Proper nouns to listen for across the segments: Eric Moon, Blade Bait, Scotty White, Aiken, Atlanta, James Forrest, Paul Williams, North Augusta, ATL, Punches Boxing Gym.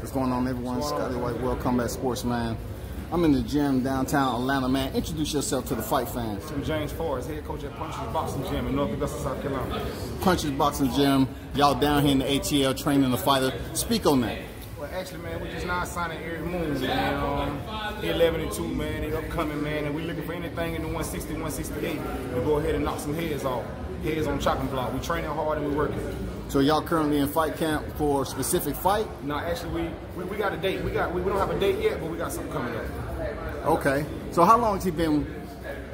What's going on, everyone? Scotty White, World Combat Sports, man. I'm in the gym downtown Atlanta, man. Introduce yourself to the fight fans. I'm James Forrest, head coach at Punches Boxing Gym in North Augusta, South Carolina. Punches Boxing Gym, y'all down here in the ATL training the fighter. Speak on that. Well, actually, man, we just now signing Eric Moon, man. He 11-2, man. He's upcoming, man. And we're looking for anything in the 160, 168. We'll go ahead and knock some heads off. Heads on chopping block. We're training hard and we're working. So y'all currently in fight camp for a specific fight? No, actually we got a date. We don't have a date yet, but we got something coming up. Okay. So how long has he been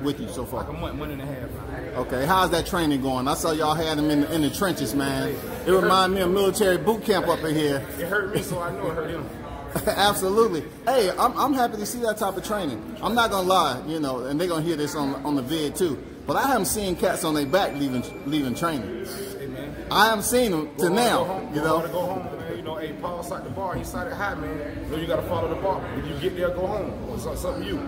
with you so far? Like a month, month and a half. Okay. How's that training going? I saw y'all had him in the trenches, man. It reminds me of military boot camp up in here. It hurt me, so I know it hurt him. Absolutely. Hey, I'm happy to see that type of training. I'm not gonna lie, you know, and they're gonna hear this on the vid too. But I haven't seen cats on their back leaving training. I haven't seen him to now, you know. Go home, man. You know, hey, Paul sat the bar. He sat it high, man. You know, you got to follow the bar. If you get there, go home. It's up to you.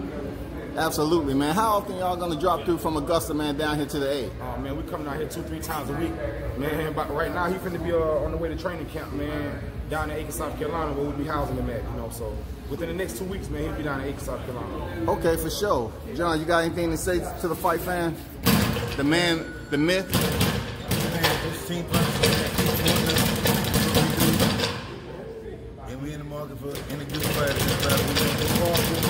Absolutely, man. How often y'all going to drop through from Augusta, man, down here to the A? Oh, man, we coming out here 2-3 times a week. Man, but right now, he finna be on the way to training camp, man, down in Aiken, South Carolina, where we'll be housing him at, you know. So within the next 2 weeks, man, he'll be down in Aiken, South Carolina. Okay, for sure. John, you got anything to say to the fight fan? The man, the myth? And we in the market for any good fighter.